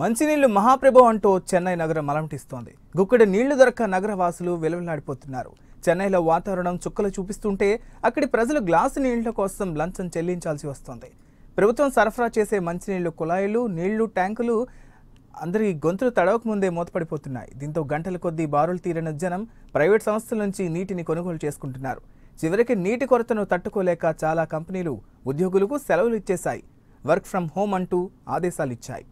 మంచినీళ్లు మహాప్రభు అంటూ చెన్నై నగరం అలమటిస్తోంది. గుక్కడి నీళ్లు దొరక్క నగరవాసులు వెలవెల్లాడిపోతున్నారు. చెన్నైలో వాతావరణం చుక్కలు చూపిస్తుంటే అక్కడి ప్రజలు గ్లాసు నీళ్ల కోసం లంచం చెల్లించాల్సి వస్తోంది. ప్రభుత్వం సరఫరా చేసే మంచినీళ్లు కుళాయిలు, నీళ్లు ట్యాంకులు అందరి గొంతులు తడవక ముందే మూతపడిపోతున్నాయి. దీంతో గంటల కొద్దీ బారులు తీరిన జనం ప్రైవేట్ సంస్థల నుంచి నీటిని కొనుగోలు చేసుకుంటున్నారు. చివరికి నీటి కొరతను తట్టుకోలేక చాలా కంపెనీలు ఉద్యోగులకు సెలవులు ఇచ్చేశాయి. వర్క్ ఫ్రమ్ హోమ్ అంటూ ఆదేశాలు ఇచ్చాయి.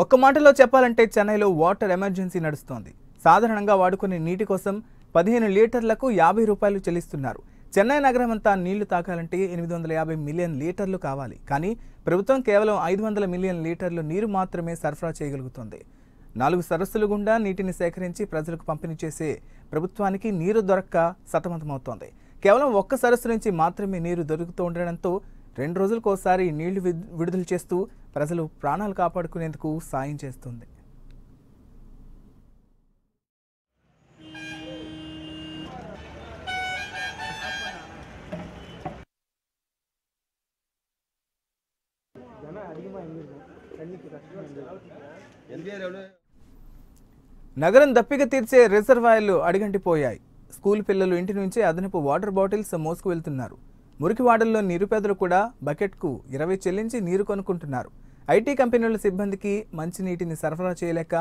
ఒక్క మాటలో చెప్పాలంటే చెన్నైలో వాటర్ ఎమర్జెన్సీ నడుస్తోంది. సాధారణంగా వాడుకునే నీటి కోసం 15 లీటర్లకు 50 రూపాయలు చెల్లిస్తున్నారు. చెన్నై నగరం అంతా నీళ్లు తాకాలంటే 850 మిలియన్ లీటర్లు కావాలి. కానీ ప్రభుత్వం కేవలం 500 మిలియన్ లీటర్లు నీరు మాత్రమే సరఫరా చేయగలుగుతుంది. 4 సరస్సులు గుండా నీటిని సేకరించి ప్రజలకు పంపిణీ చేసే ప్రభుత్వానికి నీరు దొరక్క సతమతమవుతోంది. కేవలం ఒక్క సరస్సు నుంచి మాత్రమే నీరు దొరుకుతూ ఉండడంతో 2 రోజులకోసారి నీళ్లు విడుదల చేస్తూ ప్రజలు ప్రాణాలు కాపాడుకునేందుకు సాయం చేస్తుంది. నగరం దప్పిక తీర్చే రిజర్వాయర్లు అడిగంటిపోయాయి. స్కూల్ పిల్లలు ఇంటి నుంచి అదనపు వాటర్ బాటిల్స్ మోసుకు వెళ్తున్నారు. మురికివాడల్లో నిరుపేదలు కూడా బకెట్కు 20 చెల్లించి నీరు కొనుక్కుంటున్నారు. ఐటీ కంపెనీల సిబ్బందికి మంచినీటిని సరఫరా చేయలేక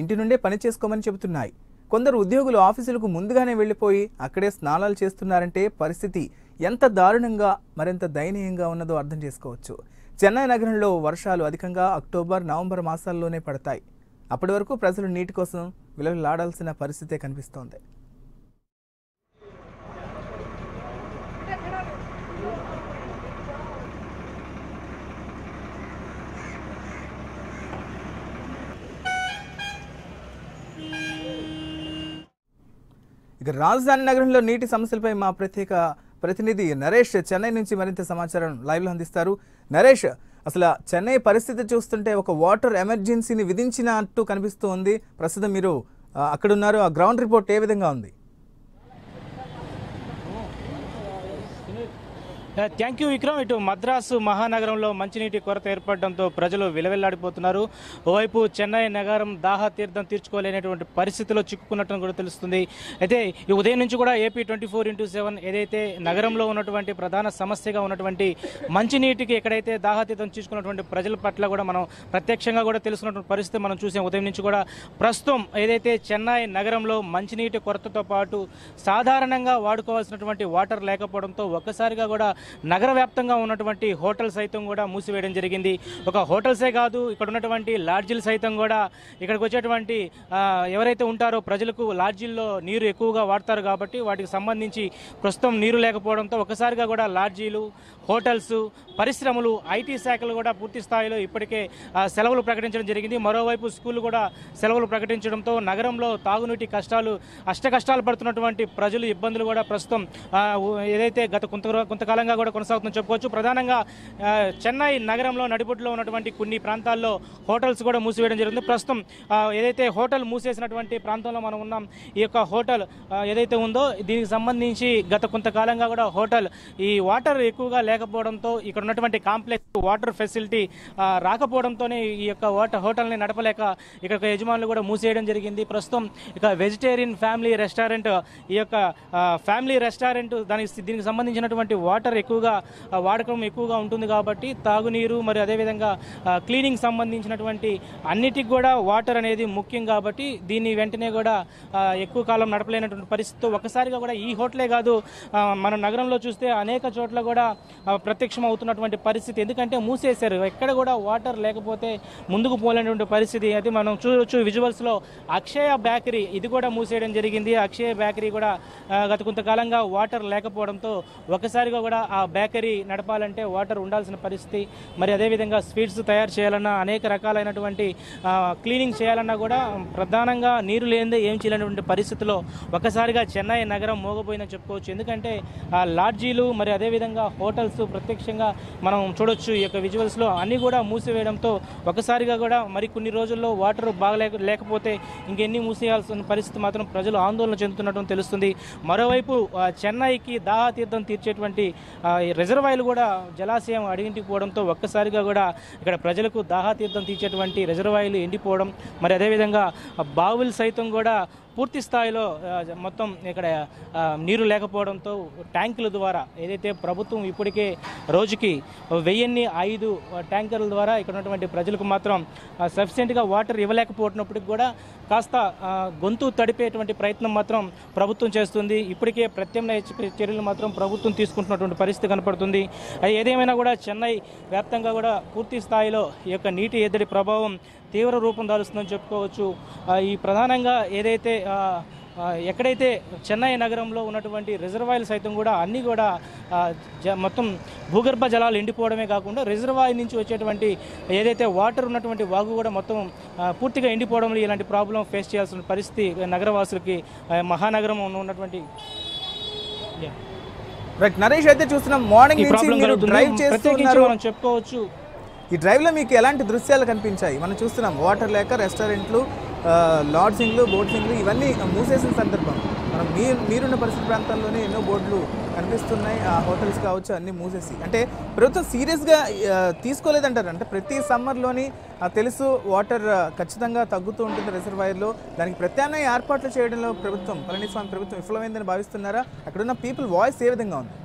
ఇంటి నుండే పని చేసుకోమని చెబుతున్నాయి. కొందరు ఉద్యోగులు ఆఫీసులకు ముందుగానే వెళ్ళిపోయి అక్కడే స్నానాలు చేస్తున్నారంటే పరిస్థితి ఎంత దారుణంగా, మరింత దయనీయంగా ఉన్నదో అర్థం చేసుకోవచ్చు. చెన్నై నగరంలో వర్షాలు అధికంగా అక్టోబర్-నవంబర్ మాసాల్లోనే పడతాయి. అప్పటి వరకు ప్రజలు నీటి కోసం విలవిలాడాల్సిన పరిస్థితే కనిపిస్తోంది. ఇక రాజధాని నగరంలో నీటి సమస్యలపై మా ప్రత్యేక ప్రతినిధి నరేష్ చెన్నై నుంచి మరింత సమాచారం లైవ్లో అందిస్తారు. నరేష్, అసలు చెన్నై పరిస్థితి చూస్తుంటే ఒక వాటర్ ఎమర్జెన్సీని విధించినట్టు కనిపిస్తూ ఉంది. ప్రస్తుతం మీరు అక్కడున్నారు, ఆ గ్రౌండ్ రిపోర్ట్ ఏ విధంగా ఉంది? Thank you Vikram. ఇటు మద్రాసు మహానగరంలో మంచినీటి కొరత ఏర్పడడంతో ప్రజలు విలవిల్లాడిపోతున్నారు. ఓవైపు చెన్నై నగరం దాహతీర్థం తీర్చుకోలేనటువంటి పరిస్థితిలో చిక్కుకున్నట్టు కూడా తెలుస్తుంది. అయితే ఈ ఉదయం నుంచి కూడా AP 24/7 ఏదైతే నగరంలో ఉన్నటువంటి ప్రధాన సమస్యగా ఉన్నటువంటి మంచినీటికి ఎక్కడైతే దాహతీర్థం తీసుకున్నటువంటి ప్రజల పట్ల కూడా మనం ప్రత్యక్షంగా కూడా తెలుసుకున్నటువంటి పరిస్థితి మనం చూసాం. ఉదయం నుంచి కూడా ప్రస్తుతం ఏదైతే చెన్నై నగరంలో మంచినీటి కొరతతో పాటు సాధారణంగా వాడుకోవాల్సినటువంటి వాటర్ లేకపోవడంతో ఒక్కసారిగా కూడా నగర వ్యాప్తంగా ఉన్నటువంటి హోటల్ సైతం కూడా మూసివేయడం జరిగింది. ఒక హోటల్సే కాదు, ఇక్కడ ఉన్నటువంటి లాడ్జీలు సైతం కూడా ఇక్కడికి వచ్చేటువంటి ఎవరైతే ఉంటారో ప్రజలకు లాడ్జీల్లో నీరు ఎక్కువగా వాడతారు కాబట్టి వాటికి సంబంధించి ప్రస్తుతం నీరు లేకపోవడంతో ఒకసారిగా కూడా లాడ్జీలు, హోటల్స్, పరిశ్రమలు, ఐటీ శాఖలు కూడా పూర్తి స్థాయిలో ఇప్పటికే సెలవులు ప్రకటించడం జరిగింది. మరోవైపు స్కూళ్ళు కూడా సెలవులు ప్రకటించడంతో నగరంలో తాగునీటి కష్టాలు, అష్టకష్టాలు పడుతున్నటువంటి ప్రజలు ఇబ్బందులు కూడా ప్రస్తుతం ఏదైతే గత కొంతకాలం కూడా కొనసాగుతుందని చెప్పుకోవచ్చు. ప్రధానంగా చెన్నై నగరంలో నడిబొడ్డులో ఉన్నటువంటి కొన్ని ప్రాంతాల్లో హోటల్స్ కూడా మూసివేయడం జరిగింది. ప్రస్తుతం ఏదైతే హోటల్ మూసేసినటువంటి ప్రాంతంలో మనం ఉన్నాం. ఈ యొక్క హోటల్ ఏదైతే ఉందో దీనికి సంబంధించి గత కొంతకాలంగా కూడా హోటల్ ఈ వాటర్ ఎక్కువగా లేకపోవడంతో ఇక్కడ ఉన్నటువంటి కాంప్లెక్స్ వాటర్ ఫెసిలిటీ రాకపోవడంతోనే ఈ యొక్క హోటల్ని నడపలేక ఇక్కడ యజమానులు కూడా మూసేయడం జరిగింది. ప్రస్తుతం ఇక వెజిటేరియన్ ఫ్యామిలీ రెస్టారెంట్, ఈ యొక్క ఫ్యామిలీ రెస్టారెంట్ దీనికి సంబంధించినటువంటి వాటర్ ఎక్కువగా వాడకం ఎక్కువగా ఉంటుంది కాబట్టి తాగునీరు మరి అదేవిధంగా క్లీనింగ్ సంబంధించినటువంటి అన్నిటికి కూడా వాటర్ అనేది ముఖ్యం కాబట్టి దీన్ని వెంటనే కూడా ఎక్కువ కాలం నడపలేనటువంటి పరిస్థితి. ఒకసారిగా కూడా ఈ హోటలే కాదు, మనం నగరంలో చూస్తే అనేక చోట్ల కూడా ప్రత్యక్షం అవుతున్నటువంటి పరిస్థితి. ఎందుకంటే మూసేశారు, ఎక్కడ కూడా వాటర్ లేకపోతే ముందుకు పోలేనటువంటి పరిస్థితి. అయితే మనం చూడవచ్చు విజువల్స్లో అక్షయ బేకరీ, ఇది కూడా మూసేయడం జరిగింది. అక్షయ బేకరీ కూడా గత కొంతకాలంగా వాటర్ లేకపోవడంతో ఒకసారిగా కూడా ఆ బేకరీ నడపాలంటే వాటర్ ఉండాల్సిన పరిస్థితి. మరి అదేవిధంగా స్వీట్స్ తయారు చేయాలన్నా, అనేక రకాలైనటువంటి క్లీనింగ్ చేయాలన్నా కూడా ప్రధానంగా నీరు లేనిదే ఏం చేయలేనటువంటి పరిస్థితిలో ఒక్కసారిగా చెన్నై నగరం మోగపోయిందని చెప్పుకోవచ్చు. ఎందుకంటే ఆ లాడ్జీలు మరి అదేవిధంగా హోటల్స్ ప్రత్యక్షంగా మనం చూడొచ్చు ఈ యొక్క విజువల్స్లో, అన్నీ కూడా మూసివేయడంతో ఒకసారిగా కూడా మరి కొన్ని రోజుల్లో వాటర్ బాగలేకపోతే ఇంకెన్ని మూసేయాల్సిన పరిస్థితి మాత్రం ప్రజలు ఆందోళన చెందుతున్నట్టు తెలుస్తుంది. మరోవైపు చెన్నైకి దాహాతీర్థం తీర్చేటువంటి రిజర్వాయర్లు కూడా జలాశయం అడిగింటిపోవడంతో ఒక్కసారిగా కూడా ఇక్కడ ప్రజలకు దాహాతీర్థం తీర్చేటువంటి రిజర్వాయర్లు ఎండిపోవడం, మరి అదేవిధంగా బావులు సైతం కూడా పూర్తి స్థాయిలో మొత్తం ఇక్కడ నీరు లేకపోవడంతో ట్యాంకుల ద్వారా ఏదైతే ప్రభుత్వం ఇప్పటికే రోజుకి 1005 ట్యాంకర్ల ద్వారా ఇక్కడ ఉన్నటువంటి ప్రజలకు మాత్రం సఫిషియెంట్గా వాటర్ ఇవ్వలేకపోతున్నప్పటికి కూడా కాస్త గొంతు తడిపేటువంటి ప్రయత్నం మాత్రం ప్రభుత్వం చేస్తుంది. ఇప్పటికే ప్రత్యామ్నాయ చర్యలు మాత్రం ప్రభుత్వం తీసుకుంటున్నటువంటి పరిస్థితి కనపడుతుంది. అది ఏదేమైనా కూడా చెన్నై వ్యాప్తంగా కూడా పూర్తి స్థాయిలో ఈ యొక్క నీటి ఎద్దడి ప్రభావం తీవ్ర రూపం దాలుస్తుందని చెప్పుకోవచ్చు. ఈ ప్రధానంగా ఏదైతే ఎక్కడైతే చెన్నై నగరంలో ఉన్నటువంటి రిజర్వాయర్లు సైతం కూడా అన్నీ కూడా మొత్తం భూగర్భ జలాలు ఎండిపోవడమే కాకుండా రిజర్వాయర్ నుంచి వచ్చేటువంటి ఏదైతే వాటర్ ఉన్నటువంటి వాగు కూడా మొత్తం పూర్తిగా ఎండిపోవడంలో ఇలాంటి ప్రాబ్లం ఫేస్ చేయాల్సిన పరిస్థితి నగరవాసులకి మహానగరం ఉన్నటువంటి. నరేష్, అయితే చూస్తున్నాం మార్నింగ్ మనం చెప్పుకోవచ్చు ఈ డ్రైవ్లో మీకు ఎలాంటి దృశ్యాలు కనిపించాయి? మనం చూస్తున్నాం వాటర్ లేక రెస్టారెంట్లు, లాడ్జింగ్లు, బోట్సింగ్లు ఇవన్నీ మూసేసిన సందర్భం. మనం మీరున్న పరిసర ప్రాంతాల్లోనే ఎన్నో బోర్డులు కనిపిస్తున్నాయి, ఆ హోటల్స్ కావచ్చు అన్నీ మూసేసి. అంటే ప్రభుత్వం సీరియస్గా తీసుకోలేదంటారు. అంటే ప్రతి సమ్మర్లోని తెలుసు వాటర్ ఖచ్చితంగా తగ్గుతూ ఉంటుంది రిజర్వాయర్లో, దానికి ప్రత్యామ్నాయ ఏర్పాట్లు చేయడంలో ప్రభుత్వం, పళనిస్వామి ప్రభుత్వం విఫలమైందని భావిస్తున్నారా? అక్కడున్న పీపుల్ వాయిస్ ఏ విధంగా ఉంది?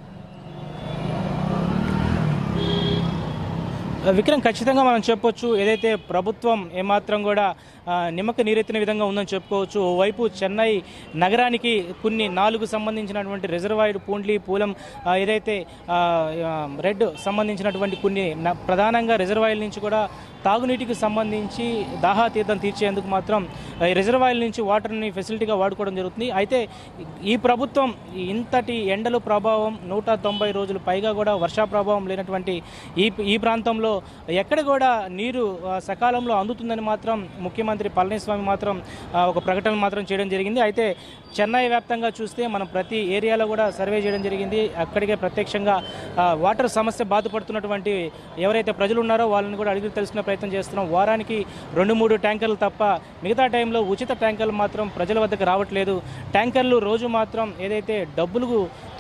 విక్రమ్, ఖచ్చితంగా మనం చెప్పొచ్చు ఏదైతే ప్రభుత్వం ఏమాత్రం కూడా నిమ్మక నీరెత్తిన విధంగా ఉందని చెప్పుకోవచ్చు. ఓవైపు చెన్నై నగరానికి కొన్ని 4 సంబంధించినటువంటి రిజర్వాయర్, పూండ్లి, పూలం, ఏదైతే రెడ్ సంబంధించినటువంటి కొన్ని ప్రధానంగా రిజర్వాయర్ల నుంచి కూడా తాగునీటికి సంబంధించి దాహాతీర్థం తీర్చేందుకు మాత్రం రిజర్వాయర్ల నుంచి వాటర్ని ఫెసిలిటీగా వాడుకోవడం జరుగుతుంది. అయితే ఈ ప్రభుత్వం ఇంతటి ఎండల ప్రభావం 190 రోజులు పైగా కూడా వర్షా ప్రభావం లేనటువంటి ఈ ప్రాంతంలో ఎక్కడ కూడా నీరు సకాలంలో అందుతుందని మాత్రం ముఖ్యమంత్రి పళనిస్వామి మాత్రం ఒక ప్రకటన మాత్రం చేయడం జరిగింది. అయితే చెన్నై వ్యాప్తంగా చూస్తే మనం ప్రతి ఏరియాలో కూడా సర్వే చేయడం జరిగింది. అక్కడికే ప్రత్యక్షంగా వాటర్ సమస్య బాధపడుతున్నటువంటి ఎవరైతే ప్రజలు ఉన్నారో వాళ్ళని కూడా అడిగి తెలుసుకునే ప్రయత్నం చేస్తున్నాం. వారానికి 2-3 ట్యాంకర్లు తప్ప మిగతా టైంలో ఉచిత ట్యాంకర్లు మాత్రం ప్రజల వద్దకు రావట్లేదు. ట్యాంకర్లు రోజు మాత్రం ఏదైతే డబ్బులు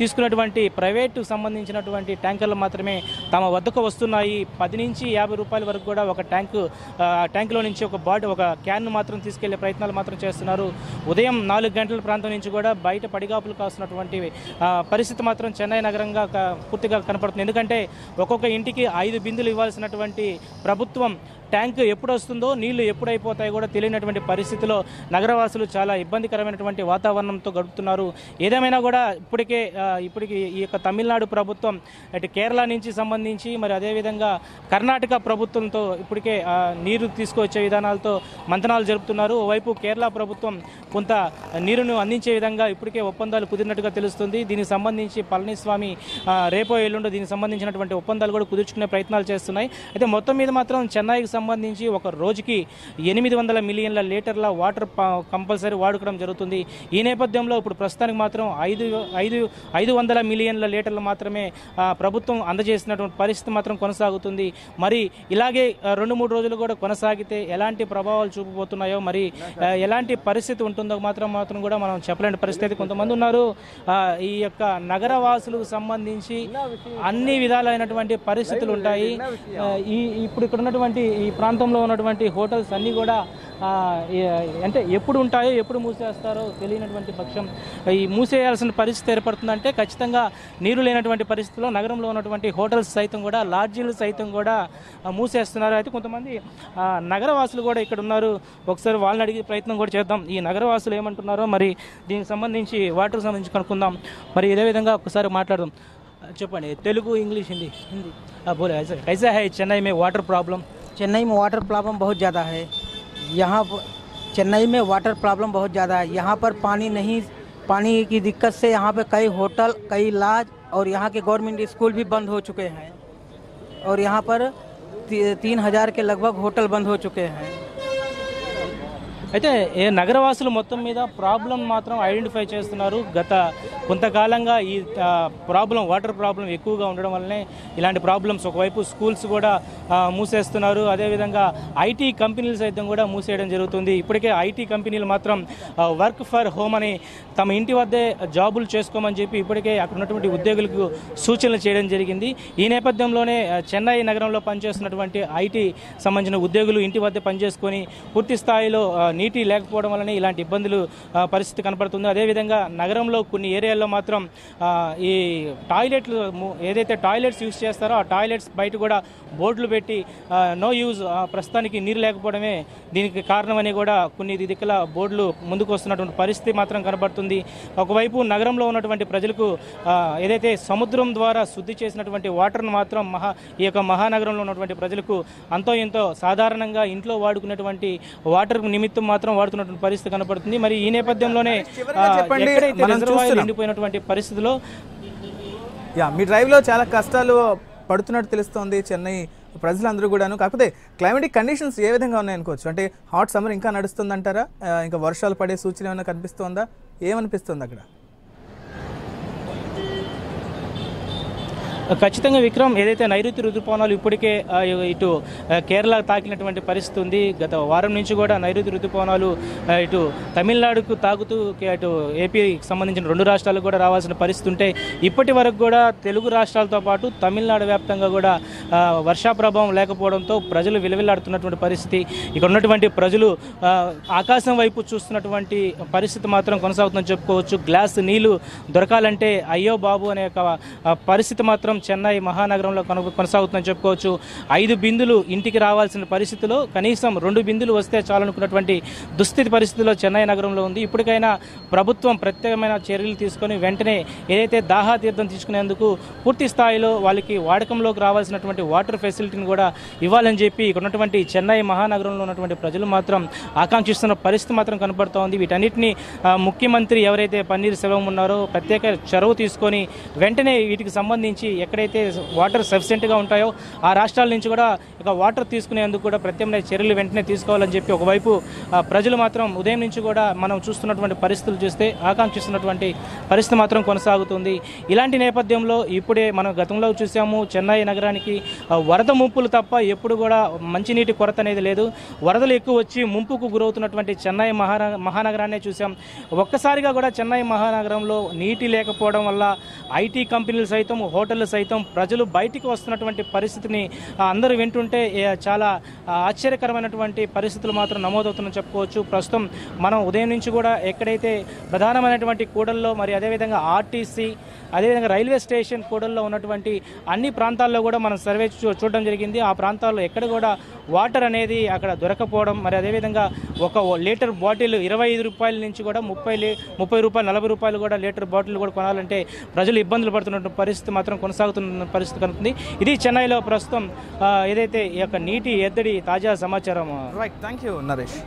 తీసుకున్నటువంటి ప్రైవేటు సంబంధించినటువంటి ట్యాంకర్లు మాత్రమే తమ వద్దకు వస్తున్నాయి. 10 నుంచి 50 రూపాయల వరకు కూడా ఒక ట్యాంకులో నుంచి ఒక క్యాన్ను మాత్రం తీసుకెళ్లే ప్రయత్నాలు మాత్రం చేస్తున్నారు. ఉదయం 4 గంటల ప్రాంతం నుంచి కూడా బయట పడిగాపులు కాస్తున్నటువంటి పరిస్థితి మాత్రం చెన్నై నగరంగా పూర్తిగా కనపడుతుంది. ఎందుకంటే ఒక్కొక్క ఇంటికి 5 బిందులు ఇవ్వాల్సినటువంటి ప్రభుత్వం ట్యాంకు ఎప్పుడు వస్తుందో, నీళ్లు ఎప్పుడైపోతాయో కూడా తెలియనటువంటి పరిస్థితిలో నగరవాసులు చాలా ఇబ్బందికరమైనటువంటి వాతావరణంతో గడుపుతున్నారు. ఏదేమైనా కూడా ఇప్పటికీ ఈ యొక్క తమిళనాడు ప్రభుత్వం, అటు కేరళ నుంచి సంబంధించి మరి అదేవిధంగా కర్ణాటక ప్రభుత్వంతో ఇప్పటికే నీరు తీసుకువచ్చే విధానాలతో మంతనాలు జరుపుతున్నారు. ఓవైపు కేరళ ప్రభుత్వం కొంత నీరును అందించే విధంగా ఇప్పటికే ఒప్పందాలు కుదిరినట్టుగా తెలుస్తుంది. దీనికి సంబంధించి పళనిస్వామి రేపో ఎల్లుండో దీనికి సంబంధించినటువంటి ఒప్పందాలు కూడా కుదుర్చుకునే ప్రయత్నాలు చేస్తున్నాయి. అయితే మొత్తం మీద మాత్రం చెన్నైకి సంబంధించి ఒక రోజుకి 800 మిలియన్ల లీటర్ల వాటర్ కంపల్సరీ వాడుకోవడం జరుగుతుంది. ఈ నేపథ్యంలో ఇప్పుడు ప్రస్తుతానికి మాత్రం 500 మిలియన్ల లీటర్లు మాత్రమే ప్రభుత్వం అందజేసినటువంటి పరిస్థితి మాత్రం కొనసాగుతుంది. మరి ఇలాగే 2-3 రోజులు కూడా కొనసాగితే ఎలాంటి ప్రభావాలు చూపబోతున్నాయో, మరి ఎలాంటి పరిస్థితి ఉంటుందో మాత్రం కూడా మనం చెప్పలేని పరిస్థితి. కొంతమంది ఉన్నారు ఈ యొక్క నగరవాసులకు సంబంధించి అన్ని విధాలైనటువంటి పరిస్థితులు ఉంటాయి. ఇప్పుడు ఇక్కడ ఉన్నటువంటి ఈ ప్రాంతంలో ఉన్నటువంటి హోటల్స్ అన్నీ కూడా అంటే ఎప్పుడు ఉంటాయో ఎప్పుడు మూసేస్తారో తెలియనటువంటి పక్షం ఈ మూసేయాల్సిన పరిస్థితి ఏర్పడుతుందంటే ఖచ్చితంగా నీరు లేనటువంటి పరిస్థితుల్లో నగరంలో ఉన్నటువంటి హోటల్స్ సైతం కూడా, లాడ్జీలు సైతం కూడా మూసేస్తున్నారు. అయితే కొంతమంది నగరవాసులు కూడా ఇక్కడ ఉన్నారు, ఒకసారి వాళ్ళని అడిగే ప్రయత్నం కూడా చేద్దాం. ఈ నగరవాసులు ఏమంటున్నారో మరి దీనికి సంబంధించి, వాటర్ సంబంధించి కనుక్కుందాం. మరి ఇదే విధంగా ఒకసారి మాట్లాడదాం. చెప్పండి, తెలుగు, ఇంగ్లీష్, హిందీ బోలే. ఐసా హై చెన్నై మే వాటర్ ప్రాబ్లం? चेन्नई में वाटर प्रॉब्लम बहुत ज़्यादा है। यहाँ चेन्नई में वाटर प्रॉब्लम बहुत ज़्यादा है। यहाँ पर पानी की दिक्कत से यहाँ पर कई होटल, कई लॉज और यहाँ के गवर्नमेंट स्कूल भी बंद हो चुके हैं और यहाँ पर 3000 के लगभग होटल बंद हो चुके हैं. అయితే ఏ నగరవాసులు మొత్తం మీద ప్రాబ్లం మాత్రం ఐడెంటిఫై చేస్తున్నారు. గత కొంతకాలంగా ఈ ప్రాబ్లం, వాటర్ ప్రాబ్లం ఎక్కువగా ఉండడం వల్లనే ఇలాంటి ప్రాబ్లమ్స్. ఒకవైపు స్కూల్స్ కూడా మూసేస్తున్నారు, అదేవిధంగా ఐటీ కంపెనీలు సైతం కూడా మూసేయడం జరుగుతుంది. ఇప్పటికే ఐటీ కంపెనీలు మాత్రం వర్క్ ఫర్ హోమ్ అని తమ ఇంటి వద్దే జాబులు చేసుకోమని చెప్పి ఇప్పటికే అక్కడ ఉన్నటువంటి ఉద్యోగులకు సూచనలు చేయడం జరిగింది. ఈ నేపథ్యంలోనే చెన్నై నగరంలో పనిచేస్తున్నటువంటి ఐటీ సంబంధించిన ఉద్యోగులు ఇంటి వద్దే పనిచేసుకొని పూర్తి స్థాయిలో నీటి లేకపోవడం వల్లనే ఇలాంటి ఇబ్బందులు పరిస్థితి కనపడుతుంది. అదేవిధంగా నగరంలో కొన్ని ఏరియాల్లో మాత్రం ఈ టాయిలెట్లు ఏదైతే టాయిలెట్స్ యూజ్ చేస్తారో ఆ టాయిలెట్స్ బయట కూడా బోర్డులు పెట్టి నో యూజ్, ప్రస్తుతానికి నీరు లేకపోవడమే దీనికి కారణమని కూడా కొన్ని దిక్కుల బోర్డులు ముందుకు వస్తున్నటువంటి పరిస్థితి మాత్రం కనబడుతుంది. ఒకవైపు నగరంలో ఉన్నటువంటి ప్రజలకు ఏదైతే సముద్రం ద్వారా శుద్ధి చేసినటువంటి వాటర్ను మాత్రం ఈ యొక్క మహానగరంలో ఉన్నటువంటి ప్రజలకు అంతో ఎంతో సాధారణంగా ఇంట్లో వాడుకునేటువంటి వాటర్ నిమిత్తం మాత్రం వాడుతున్నటువంటి పరిస్థితి కనపడుతుంది. మరి ఈ నేపథ్యంలోనే ఎక్కడైతే రిజర్వాయర్ నిండిపోయినటువంటి పరిస్థితిలో మీ డ్రైవ్లో చాలా కష్టాలు పడుతున్నట్టు తెలుస్తోంది చెన్నై ప్రజలందరూ కూడాను. కాకపోతే క్లైమేటిక్ కండిషన్స్ ఏ విధంగా ఉన్నాయనుకోవచ్చు? అంటే హాట్ సమ్మర్ ఇంకా నడుస్తుందంటారా? ఇంకా వర్షాలు పడే సూచన ఏమైనా కనిపిస్తోందా? ఏమనిపిస్తుంది అక్కడ? ఖచ్చితంగా విక్రమ్, ఏదైతే నైరుతి రుతుపవనాలు ఇప్పటికే ఇటు కేరళ తాకినటువంటి పరిస్థితి ఉంది. గత వారం నుంచి కూడా నైరుతి రుతుపవనాలు ఇటు తమిళనాడుకు తాకుతూ అటు ఏపీకి సంబంధించిన రెండు రాష్ట్రాలకు కూడా రావాల్సిన పరిస్థితి ఉంటే ఇప్పటి వరకు కూడా తెలుగు రాష్ట్రాలతో పాటు తమిళనాడు వ్యాప్తంగా కూడా వర్షా ప్రభావం లేకపోవడంతో ప్రజలు విలవిల్లాడుతున్నటువంటి పరిస్థితి, ఇక్కడ ఉన్నటువంటి ప్రజలు ఆకాశం వైపు చూస్తున్నటువంటి పరిస్థితి మాత్రం కొనసాగుతుందని చెప్పుకోవచ్చు. గ్లాస్ నీళ్లు దొరకాలంటే అయ్యో బాబు అనే ఒక పరిస్థితి మాత్రం చెన్నై మహానగరంలో కొనసాగుతుందని చెప్పుకోవచ్చు. 5 బిందులు ఇంటికి రావాల్సిన పరిస్థితిలో కనీసం 2 బిందులు వస్తే చాలనుకున్నటువంటి దుస్థితి పరిస్థితిలో చెన్నై నగరంలో ఉంది. ఇప్పటికైనా ప్రభుత్వం ప్రత్యేకమైన చర్యలు తీసుకొని వెంటనే ఏదైతే దాహాతీర్థం తీసుకునేందుకు పూర్తి స్థాయిలో వాళ్ళకి వాడకంలోకి రావాల్సినటువంటి వాటర్ ఫెసిలిటీని కూడా ఇవ్వాలని చెప్పి ఇక్కడ ఉన్నటువంటి చెన్నై మహానగరంలో ఉన్నటువంటి ప్రజలు మాత్రం ఆకాంక్షిస్తున్న పరిస్థితి మాత్రం కనపడుతూ ఉంది. వీటన్నిటిని ముఖ్యమంత్రి ఎవరైతే పన్నీర్ సెల్వం ఉన్నారో ప్రత్యేక చొరవ తీసుకొని వెంటనే వీటికి సంబంధించి ఎక్కడైతే వాటర్ సఫిషియెంట్గా ఉంటాయో ఆ రాష్ట్రాల నుంచి కూడా ఇక వాటర్ తీసుకునేందుకు కూడా ప్రత్యామ్నాయ చర్యలు వెంటనే తీసుకోవాలని చెప్పి ఒకవైపు ప్రజలు మాత్రం ఉదయం నుంచి కూడా మనం చూస్తున్నటువంటి పరిస్థితులు చూస్తే ఆకాంక్షిస్తున్నటువంటి పరిస్థితి మాత్రం కొనసాగుతుంది. ఇలాంటి నేపథ్యంలో ఇప్పుడే మనం గతంలో చూసాము, చెన్నై నగరానికి వరద ముంపులు తప్ప ఎప్పుడు కూడా మంచినీటి కొరత అనేది లేదు. వరదలు ఎక్కువ వచ్చి ముంపుకు గురవుతున్నటువంటి చెన్నై మహానగరాన్నే చూసాం. ఒక్కసారిగా కూడా చెన్నై మహానగరంలో నీటి లేకపోవడం వల్ల ఐటీ కంపెనీలు సైతం, హోటళ్ళు సైతం ప్రజలు బయటికి వస్తున్నటువంటి పరిస్థితిని అందరూ వింటుంటే చాలా ఆశ్చర్యకరమైనటువంటి పరిస్థితులు మాత్రం నమోదవుతుందని చెప్పుకోవచ్చు. ప్రస్తుతం మనం ఉదయం నుంచి కూడా ఎక్కడైతే ప్రధానమైనటువంటి కూడల్లో, మరి అదేవిధంగా ఆర్టీసీ, అదేవిధంగా రైల్వే స్టేషన్ కూడల్లో ఉన్నటువంటి అన్ని ప్రాంతాల్లో కూడా మనం సర్వే చూడడం జరిగింది. ఆ ప్రాంతాల్లో ఎక్కడ కూడా వాటర్ అనేది అక్కడ దొరకపోవడం, మరి అదేవిధంగా ఒక లీటర్ బాటిల్ 25 రూపాయల నుంచి కూడా 30 రూపాయలు, 40 రూపాయలు కూడా లీటర్ బాటిల్ కూడా కొనాలంటే ప్రజలు ఇబ్బందులు పడుతున్న పరిస్థితి మాత్రం కొనసాగుతున్న పరిస్థితి కనుకుంది. ఇది చెన్నైలో ప్రస్తుతం ఏదైతే ఈ యొక్క నీటి ఎద్దడి తాజా సమాచారం. Right, thank you Naresh.